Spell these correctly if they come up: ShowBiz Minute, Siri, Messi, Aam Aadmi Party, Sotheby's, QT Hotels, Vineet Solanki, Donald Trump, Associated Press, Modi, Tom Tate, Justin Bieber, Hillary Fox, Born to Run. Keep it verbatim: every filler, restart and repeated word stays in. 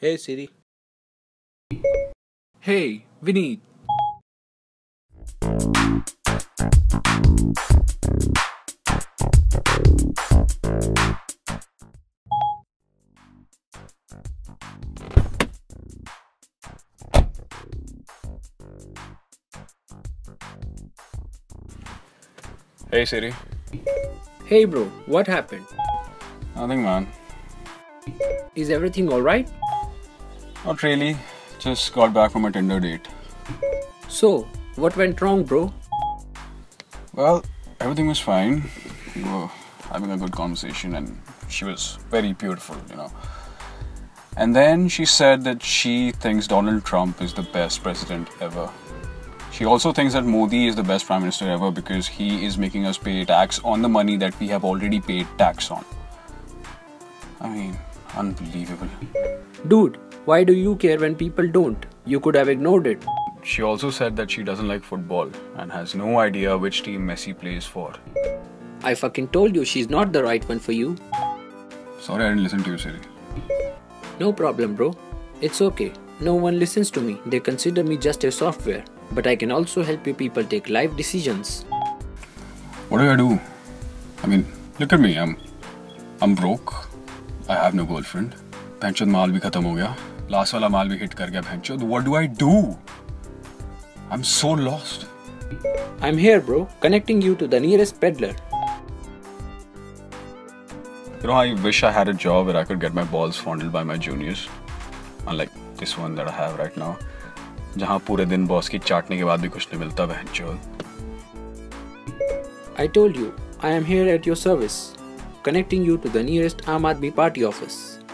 Hey Siri. Hey Vineet. Hey Siri. Hey bro, what happened? Nothing man. Is everything alright? Not really, just got back from a Tinder date. So, what went wrong bro? Well, everything was fine. We were having a good conversation and she was very beautiful, you know. And then she said that she thinks Donald Trump is the best president ever. She also thinks that Modi is the best prime minister ever because he is making us pay tax on the money that we have already paid tax on. I mean, unbelievable. Dude. Why do you care when people don't? You could have ignored it. She also said that she doesn't like football and has no idea which team Messi plays for. I fucking told you she's not the right one for you. Sorry, I didn't listen to you, Siri. No problem, bro. It's okay. No one listens to me. They consider me just a software. But I can also help you people take life decisions. What do I do? I mean, look at me. I'm, I'm broke. I have no girlfriend. Pension maal bhi khatam ho gaya. Last wala maal bhi hit kar gaya bhenchod. What do I do? I'm so lost. I'm here bro, connecting you to the nearest peddler. You know, I wish I had a job where I could get my balls fondled by my juniors. Unlike this one that I have right now. Jahan pure din boss ki chaatne ke baad bhi kuch nahi milta bhenchod. I told you, I am here at your service. Connecting you to the nearest Aam Aadmi Party office.